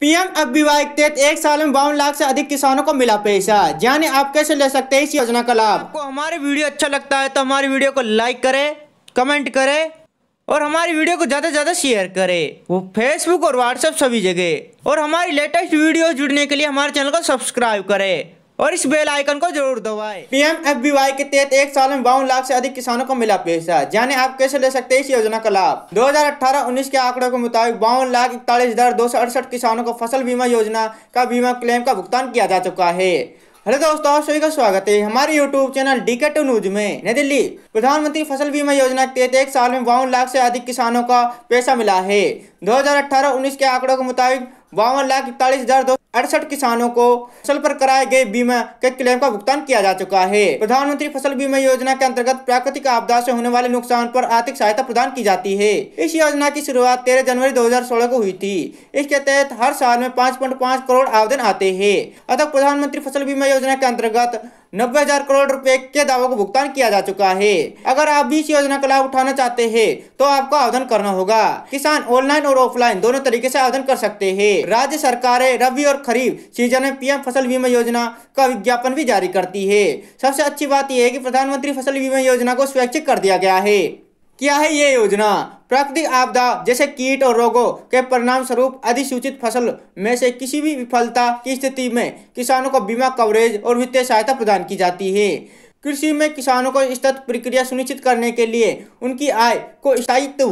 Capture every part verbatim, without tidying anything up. PM F B Y के तहत एक साल में बावन लाख से अधिक किसानों को मिला पैसा। जाने आप कैसे ले सकते हैं इस योजना का लाभ। आपको हमारे वीडियो अच्छा लगता है तो हमारी वीडियो को लाइक करें, कमेंट करें और हमारी वीडियो को ज़्यादा से ज़्यादा शेयर करें, वो फेसबुक और व्हाट्सएप सभी जगह। और हमारी लेटेस्ट वीडियो जुड़ने के लिए हमारे चैनल को सब्सक्राइब करें और इस बेल आइकन को जरूर दबाएं। पीएम एफ बी वाई के तहत एक साल में बावन लाख से अधिक किसानों को मिला पैसा। जाने आप कैसे ले सकते हैं इस योजना का लाभ। दो हज़ार अठारह उन्नीस के आंकड़ों के मुताबिक बावन लाख इकतालीस हजार दो सौ अड़सठ किसानों को फसल बीमा योजना का बीमा क्लेम का भुगतान किया जा चुका है। हेलो दोस्तों, आप सभी का स्वागत है हमारे YouTube channel D K two news में। नई दिल्ली। प्रधानमंत्री फसल बीमा योजना के तहत एक साल में बावन लाख से अधिक किसानों का पैसा मिला है। दो हज़ार अठारह उन्नीस के आंकड़ों के मुताबिक बावन लाख इकतालीस हजार दो सौ अड़सठ किसानों को फसल पर कराए गए बीमा के क्लेम का भुगतान किया जा चुका है। प्रधानमंत्री फसल बीमा योजना के अंतर्गत प्राकृतिक आपदा से होने वाले नुकसान पर आर्थिक सहायता प्रदान की जाती है। इस योजना की शुरुआत तेरह जनवरी दो हज़ार सोलह को हुई थी। इसके तहत हर साल में पाँच पॉइंट पाँच करोड़ आवेदन आते हैं। अतः प्रधानमंत्री फसल बीमा योजना के अंतर्गत नब्बे हजार करोड़ रुपए के दावों को भुगतान किया जा चुका है। अगर आप भी इस योजना का लाभ उठाना चाहते हैं तो आपको आवेदन करना होगा। किसान ऑनलाइन और ऑफलाइन दोनों तरीके से आवेदन कर सकते हैं। राज्य सरकारें रबी और खरीफ सीजन में पीएम फसल बीमा योजना का विज्ञापन भी जारी करती है। सबसे अच्छी बात यह है कि प्रधानमंत्री फसल बीमा योजना को स्वैच्छिक कर दिया गया है। क्या है ये योजना। प्राकृतिक आपदा जैसे कीट और रोगों के परिणाम स्वरूप अधिसूचित फसल में से किसी भी विफलता की स्थिति में किसानों को बीमा कवरेज और वित्तीय सहायता प्रदान की जाती है। कृषि में किसानों को सतत प्रक्रिया सुनिश्चित करने के लिए उनकी आय को स्थायित्व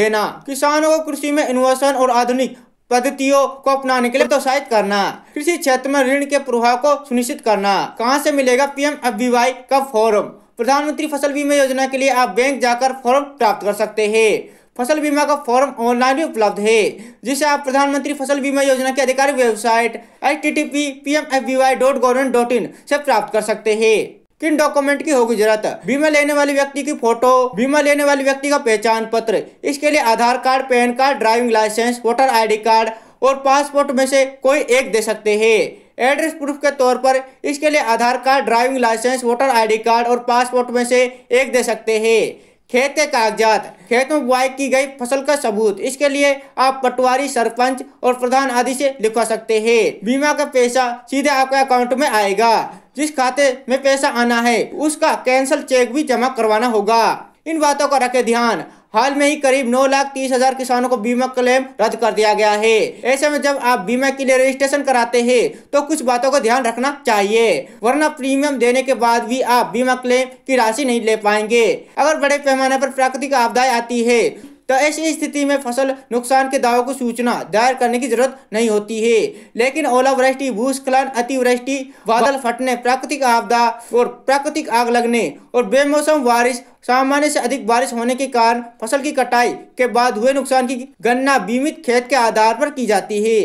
देना, किसानों को कृषि में इनोवेशन और आधुनिक पद्धतियों को अपनाने के लिए प्रोत्साहित करना, कृषि क्षेत्र में ऋण के प्रभाव को सुनिश्चित करना। कहाँ से मिलेगा पीएम एफ बी वाई का फॉर्म। प्रधानमंत्री फसल बीमा योजना के लिए आप बैंक जाकर फॉर्म प्राप्त कर सकते हैं। फसल बीमा का फॉर्म ऑनलाइन भी उपलब्ध है, जिसे आप प्रधानमंत्री फसल बीमा योजना की आधिकारिक website H T T P P M F B Y dot gov dot in से प्राप्त कर सकते हैं। किन डॉक्यूमेंट की होगी जरूरत। बीमा लेने वाले व्यक्ति की फोटो, बीमा लेने वाले व्यक्ति का पहचान पत्र, इसके लिए Aadhaar card, PAN card, driving licence, voter I D card और पासपोर्ट में से कोई एक दे सकते हैं। एड्रेस प्रूफ के तौर पर इसके लिए Aadhaar card, driving licence, voter ID card और पासपोर्ट में से एक दे सकते हैं। खेत के कागजात, खेत में बुआई की गई फसल का सबूत, इसके लिए आप पटवारी, सरपंच और प्रधान आदि से लिखवा सकते हैं। बीमा का पैसा सीधे आपके अकाउंट में आएगा। जिस खाते में पैसा आना है उसका कैंसिल चेक भी जमा करवाना होगा। इन बातों का रखें ध्यान। हाल में ही करीब नौ लाख तीस हजार किसानों को बीमा क्लेम रद्द कर दिया गया है। ऐसे में जब आप बीमा के लिए रजिस्ट्रेशन कराते हैं तो कुछ बातों का ध्यान रखना चाहिए, वरना प्रीमियम देने के बाद भी आप बीमा क्लेम की राशि नहीं ले पाएंगे। अगर बड़े पैमाने पर प्राकृतिक आपदाएं आती है तो ऐसी स्थिति में फसल नुकसान के दावों को सूचना दायर करने की जरूरत नहीं होती है, लेकिन ओलावृष्टि, भूस्खलन, अतिवृष्टि, बादल फटने, प्राकृतिक आपदा और प्राकृतिक आग लगने और बेमौसम बारिश, सामान्य से अधिक बारिश होने के कारण फसल की कटाई के बाद हुए नुकसान की गणना बीमित खेत के आधार पर की जाती है।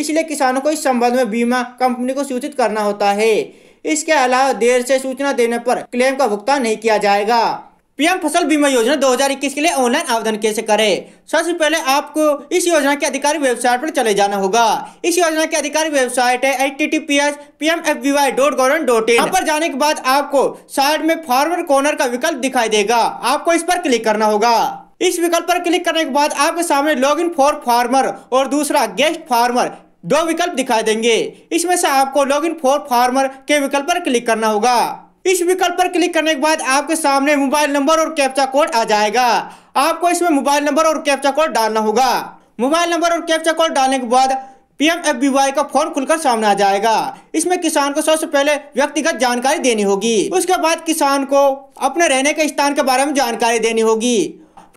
इसलिए किसानों को इस संबंध में बीमा कंपनी को सूचित करना होता है। इसके अलावा देर से सूचना देने पर क्लेम का भुगतान नहीं किया जाएगा। पीएम फसल बीमा योजना दो हज़ार इक्कीस के लिए ऑनलाइन आवेदन कैसे करें। सबसे पहले आपको इस योजना की आधिकारिक वेबसाइट पर चले जाना होगा। इस योजना की आधिकारिक वेबसाइट है H T T P S P M F B Y dot gov dot in. यहाँ पर जाने के बाद आपको साइड में फॉरवर्ड कॉर्नर का विकल्प दिखाई देगा, आपको इस पर क्लिक करना होगा। इस विकल्प पर क्लिक करने के बाद आपके सामने लॉग इन फॉर फार्मर और दूसरा गेस्ट फार्मर दो विकल्प दिखाई देंगे। इसमें से आपको लॉग इन फॉर फार्मर के विकल्प पर क्लिक करना होगा। इस विकल्प पर क्लिक करने के बाद आपके सामने मोबाइल नंबर और कैप्चा कोड आ जाएगा। आपको इसमें मोबाइल नंबर और कैप्चा कोड डालना होगा। मोबाइल नंबर और कैप्चा कोड डालने के बाद पीएम एफ बी वाई का फॉर्म खुलकर सामने आ जाएगा। इसमें किसान को सबसे पहले व्यक्तिगत जानकारी देनी होगी। उसके बाद किसान को अपने रहने के स्थान के बारे में जानकारी देनी होगी।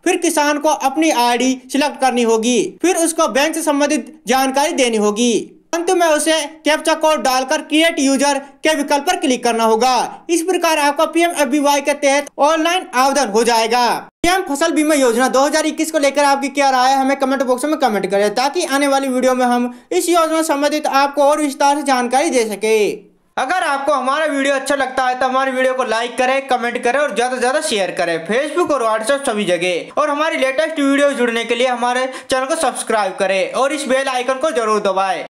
फिर किसान को अपनी आई डी सिलेक्ट करनी होगी। फिर उसको बैंक से संबंधित जानकारी देनी होगी। अंत में उसे कैप्चा कोड डालकर क्रिएट यूजर के विकल्प पर क्लिक करना होगा। इस प्रकार आपका पीएम एफबीवाई के तहत ऑनलाइन आवेदन हो जाएगा। पीएम फसल बीमा योजना दो हज़ार इक्कीस को लेकर आपकी क्या राय है, हमें कमेंट बॉक्स में कमेंट करें, ताकि आने वाली वीडियो में हम इस योजना संबंधित आपको और विस्तार से जानकारी दे सके। अगर आपको हमारा वीडियो अच्छा लगता है तो हमारी वीडियो को लाइक करें, कमेंट करें और ज़्यादा से ज़्यादा शेयर करें फेसबुक और व्हाट्सएप सभी जगह। और हमारी लेटेस्ट वीडियो जुड़ने के लिए हमारे चैनल को सब्सक्राइब करें और इस बेल आइकन को जरूर दबाएं।